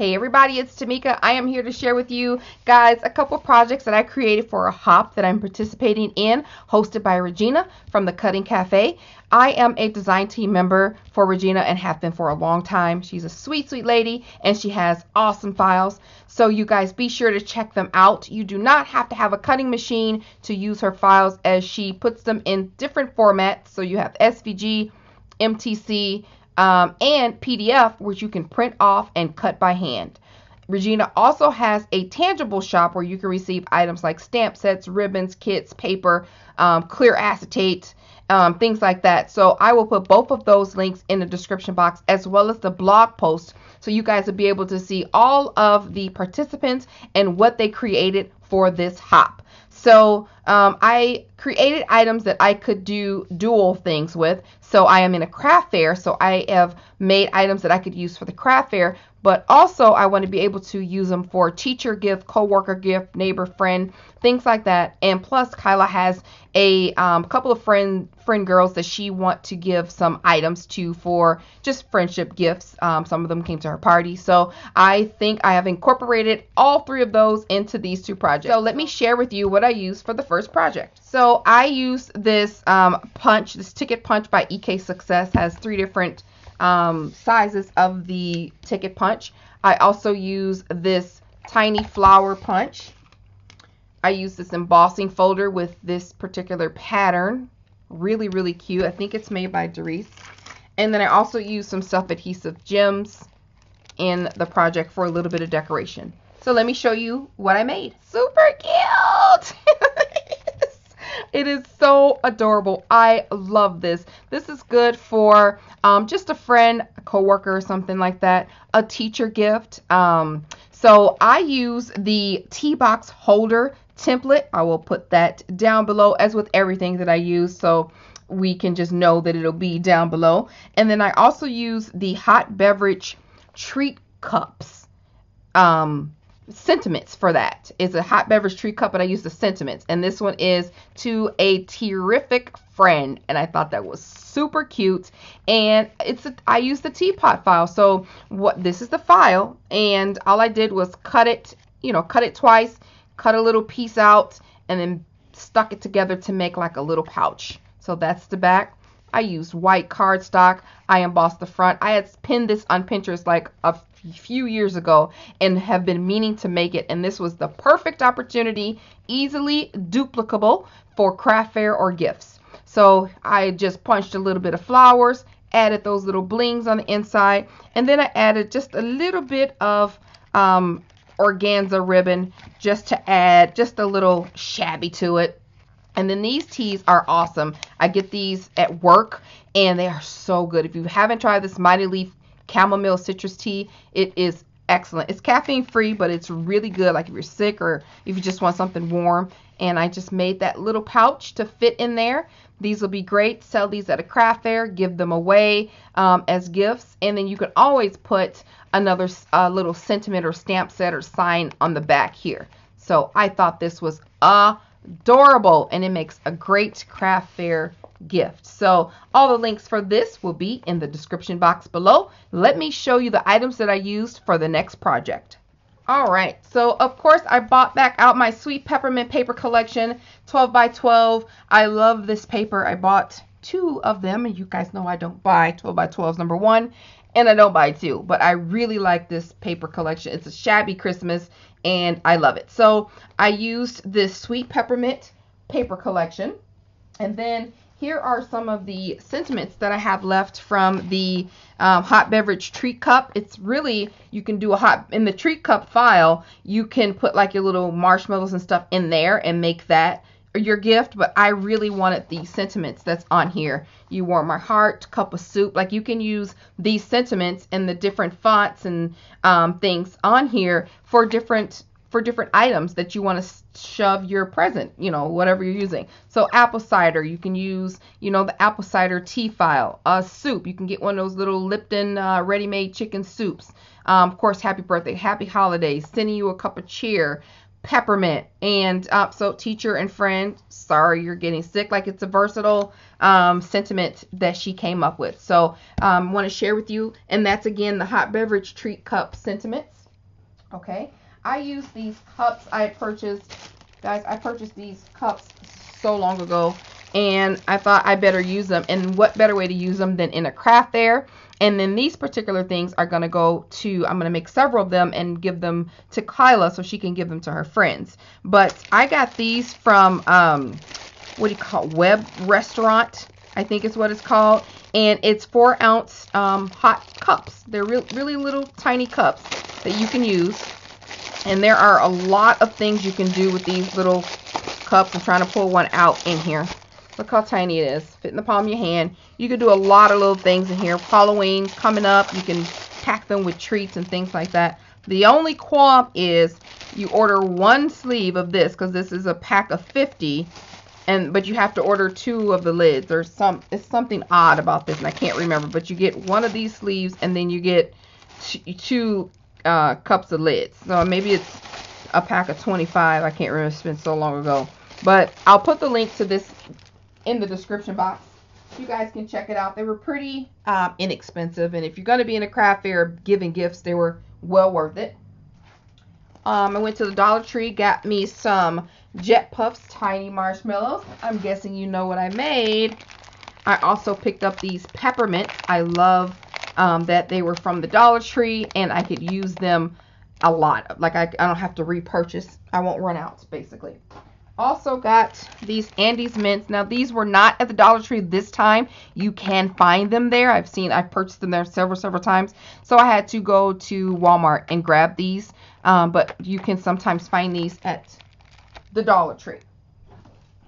Hey everybody, it's Tamika. I am here to share with you guys a couple projects that I created for a hop that I'm participating in, hosted by Regina from The Cutting Cafe. I am a design team member for Regina and have been for a long time. She's a sweet, sweet lady and she has awesome files. So you guys be sure to check them out. You do not have to have a cutting machine to use her files, as she puts them in different formats. So you have SVG, MTC, and PDF, which you can print off and cut by hand. Regina also has a tangible shop where you can receive items like stamp sets, ribbons, kits, paper, clear acetate, things like that. So I will put both of those links in the description box, as well as the blog post, so you guys will be able to see all of the participants and what they created for this hop. So I created items that I could do dual things with. So I am in a craft fair, so I have made items that I could use for the craft fair, but also I want to be able to use them for teacher gift, co-worker gift, neighbor, friend, things like that. And plus Kyla has a couple of friend girls that she want to give some items to for just friendship gifts. Some of them came to her party. So I think I have incorporated all three of those into these two projects. So let me share with you what I used for the first project. So I used this Ticket Punch by EK Success. Has three different sizes of the Ticket Punch. I also use this tiny flower punch. I use this embossing folder with this particular pattern. Really, really cute. I think it's made by Darice. And then I also use some self-adhesive gems in the project for a little bit of decoration. So let me show you what I made. Super cute! It is so adorable. I love this. This is good for just a friend, a coworker, or something like that, a teacher gift. So I use the tea box holder template. I will put that down below, as with everything that I use, so we can just know that it'll be down below. And then I also use the hot beverage treat cups. Sentiments for that is a hot beverage tree cup, but I use the sentiments, and this one is to a terrific friend, and I thought that was super cute. And I used the teapot file. So this is the file, and all I did was cut it, cut it twice, cut a little piece out, and then stuck it together to make like a little pouch. So that's the back. I used white cardstock. I embossed the front. I had pinned this on Pinterest like a few years ago and have been meaning to make it, and this was the perfect opportunity, easily duplicable for craft fair or gifts. So I just punched a little bit of flowers, added those little blings on the inside, and then I added just a little bit of organza ribbon just to add just a little shabby to it. And then these teas are awesome. I get these at work and they are so good. If you haven't tried this Mighty Leaf Chamomile Citrus Tea, it is excellent. It's caffeine free, but it's really good, like if you're sick or if you just want something warm. And I just made that little pouch to fit in there. These will be great. Sell these at a craft fair, give them away as gifts. And then you can always put another little sentiment or stamp set or sign on the back here. So I thought this was adorable, and it makes a great craft fair gift. So all the links for this will be in the description box below. Let me show you the items that I used for the next project. All right, so of course I bought back out my sweet peppermint paper collection, 12 by 12. I love this paper. I bought two of them, and you guys know I don't buy 12 by 12s, number one, and I don't buy two, but I really like this paper collection. It's a shabby Christmas and I love it. So I used this sweet peppermint paper collection, and then here are some of the sentiments that I have left from the hot beverage treat cup. It's really, you can do in the treat cup file, you can put like your little marshmallows and stuff in there and make that your gift, but I really wanted the sentiments that's on here. You warm my heart, cup of soup. Like, you can use these sentiments in the different fonts and things on here for different items that you want to shove your present, whatever you're using. So apple cider, you can use, the apple cider tea file. Soup, you can get one of those little Lipton ready-made chicken soups. Of course, happy birthday, happy holidays, sending you a cup of cheer, peppermint, and so teacher and friend, sorry you're getting sick. Like, it's a versatile sentiment that she came up with. So I want to share with you, and that's again the hot beverage treat cup sentiments. Okay, I use these cups I purchased, guys. I purchased these cups so long ago, and I thought I better use them. And what better way to use them than in a craft fair? And then these particular things are going to go to, I'm going to make several of them and give them to Kyla so she can give them to her friends. But I got these from, what do you call it? Web Restaurant, I think is what it's called. And it's 4-ounce hot cups. They're really little tiny cups that you can use. And there are a lot of things you can do with these little cups. I'm trying to pull one out in here. Look how tiny it is. Fit in the palm of your hand. You can do a lot of little things in here. Halloween coming up. You can pack them with treats and things like that. The only qualm is you order one sleeve of this because this is a pack of 50. But you have to order 2 of the lids. It's something odd about this and I can't remember. But you get one of these sleeves and then you get 2 cups of lids. So maybe it's a pack of 25. I can't remember. It's been so long ago. But I'll put the link to this in the description box. You guys can check it out. They were pretty inexpensive, and if you're going to be in a craft fair giving gifts, they were well worth it. I went to the Dollar Tree, got me some Jet Puffs tiny marshmallows. I'm guessing you know what I made. I also picked up these peppermints. I love that they were from the Dollar Tree, and I could use them a lot. Like I don't have to repurchase. I won't run out, basically. Also got these Andes mints. Now these were not at the Dollar Tree this time. You can find them there. I've purchased them there several times. So I had to go to Walmart and grab these. But you can sometimes find these at the Dollar Tree.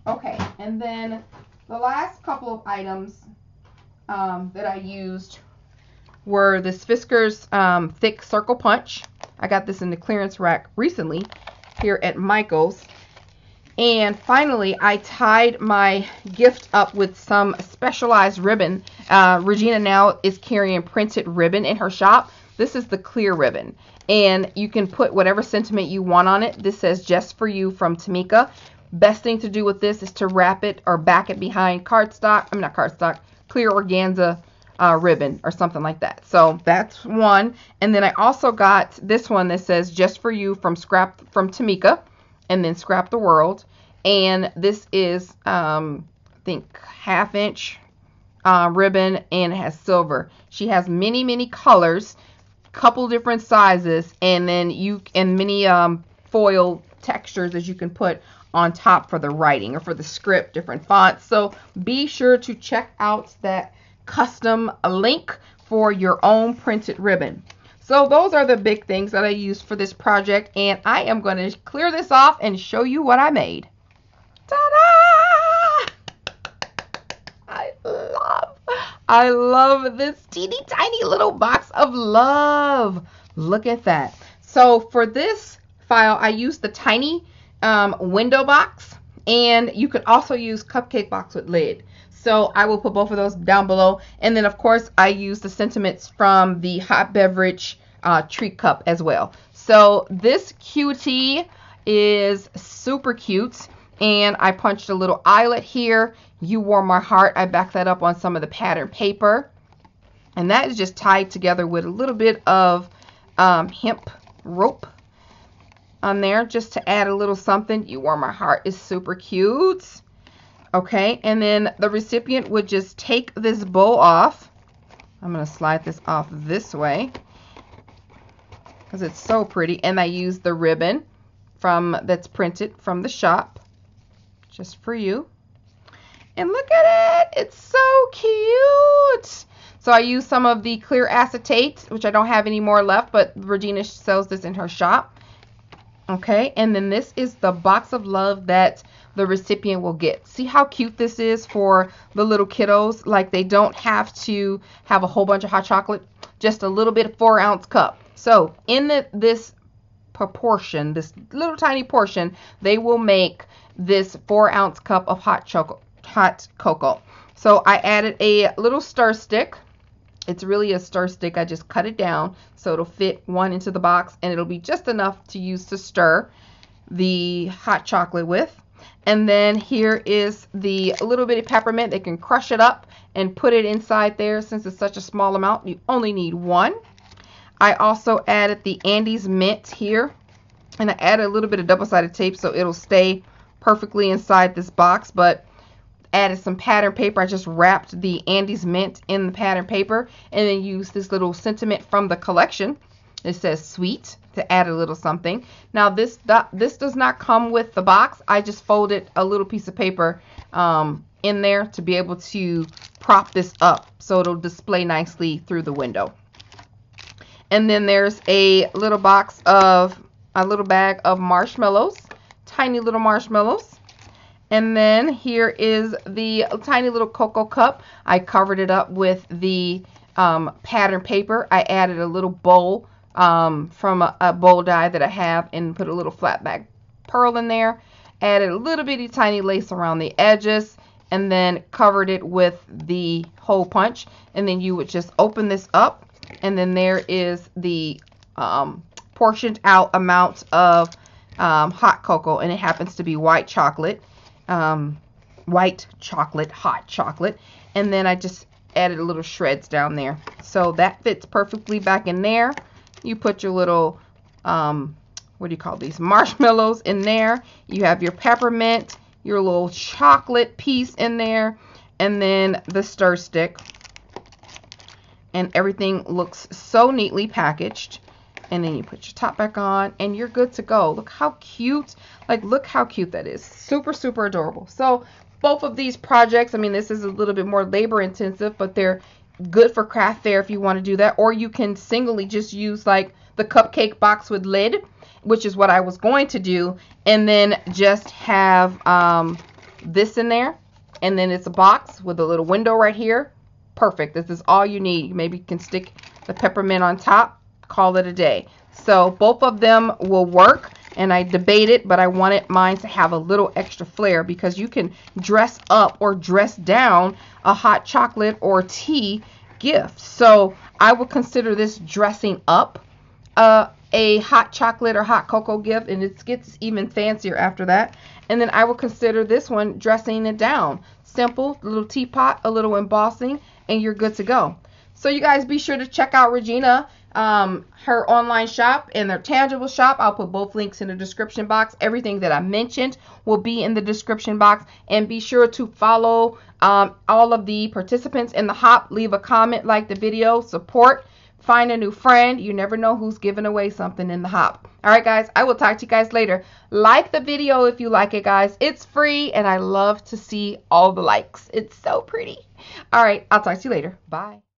Okay, and then the last couple of items that I used were this Fiskars Thick Circle Punch. I got this in the clearance rack recently here at Michael's. And finally, I tied my gift up with some specialized ribbon. Regina now is carrying printed ribbon in her shop. This is the clear ribbon. And you can put whatever sentiment you want on it. This says, "Just for you" from Tamika. Best thing to do with this is to wrap it or back it behind cardstock. I mean, not cardstock. Clear organza ribbon or something like that. So that's one. And then I also got this one that says, "Just for you" from Tamika. And then Scrap the World. And this is, I think, 1/2 inch ribbon, and it has silver. She has many colors, couple different sizes, and then many foil textures that you can put on top for the writing or for the script, different fonts. So be sure to check out that custom link for your own printed ribbon. So those are the big things that I used for this project, and I am going to clear this off and show you what I made. Ta-da! I love this teeny tiny little box of love. Look at that. So for this file, I used the tiny window box, and you could also use cupcake box with lid. So I will put both of those down below. And then, of course, I use the sentiments from the hot beverage treat cup as well. So this cutie is super cute. And I punched a little eyelet here. "You Warm My Heart." I backed that up on some of the pattern paper. And that is just tied together with a little bit of hemp rope on there just to add a little something. "You Warm My Heart" is super cute. Okay, and then the recipient would just take this bow off. I'm going to slide this off this way because it's so pretty. And I used the ribbon that's printed from the shop, "Just for you." And look at it. It's so cute. So I used some of the clear acetate, which I don't have any more left, but Regina sells this in her shop. Okay, and then this is the box of love that the recipient will get. See how cute this is for the little kiddos? Like, they don't have to have a whole bunch of hot chocolate, just a little bit of 4-ounce cup. So in this proportion, this little tiny portion, they will make this 4-ounce cup of hot cocoa. So I added a little stir stick. It's really a stir stick. I just cut it down so it'll fit one into the box, and it'll be just enough to use to stir the hot chocolate with. And then here is the little bitty peppermint. They can crush it up and put it inside there. Since it's such a small amount, you only need one. I also added the Andes mint here, and I added a little bit of double-sided tape so it'll stay perfectly inside this box, but added some pattern paper. I just wrapped the Andes mint in the pattern paper and then used this little sentiment from the collection. It says sweet to add a little something. Now this does not come with the box. I just folded a little piece of paper in there to be able to prop this up so it'll display nicely through the window. And then there's a little box of a little bag of marshmallows, tiny little marshmallows. And then here is the tiny little cocoa cup. I covered it up with the pattern paper. I added a little bowl from a bowl die that I have and put a little flat back pearl in there. Added a little bitty tiny lace around the edges and then covered it with the hole punch. And then you would just open this up, and then there is the portioned out amount of hot cocoa, and it happens to be white chocolate. White chocolate, hot chocolate. And then I just added little shreds down there, so that fits perfectly back in there. You put your little what do you call these, marshmallows in there. You have your peppermint, your little chocolate piece in there, and then the stir stick, and everything looks so neatly packaged. And then you put your top back on and you're good to go. Look how cute. Like, look how cute that is. Super, super adorable. So both of these projects, I mean, this is a little bit more labor intensive, but they're good for craft fair if you want to do that. Or you can singly just use like the cupcake box with lid, which is what I was going to do. And then just have this in there. And then it's a box with a little window right here. Perfect. This is all you need. Maybe you can stick the peppermint on top. Call it a day. So both of them will work, and I debated, but I wanted mine to have a little extra flair because you can dress up or dress down a hot chocolate or tea gift. So I would consider this dressing up a hot chocolate or hot cocoa gift, and it gets even fancier after that. And then I would consider this one dressing it down. Simple, a little teapot, a little embossing, and you're good to go. So you guys be sure to check out Regina, her online shop and their tangible shop. I'll put both links in the description box. Everything that I mentioned will be in the description box. And be sure to follow all of the participants in the hop. Leave a comment, like the video, support, find a new friend. You never know who's giving away something in the hop. All right, guys, I will talk to you guys later. Like the video if you like it, guys. It's free, and I love to see all the likes. It's so pretty. All right, I'll talk to you later. Bye.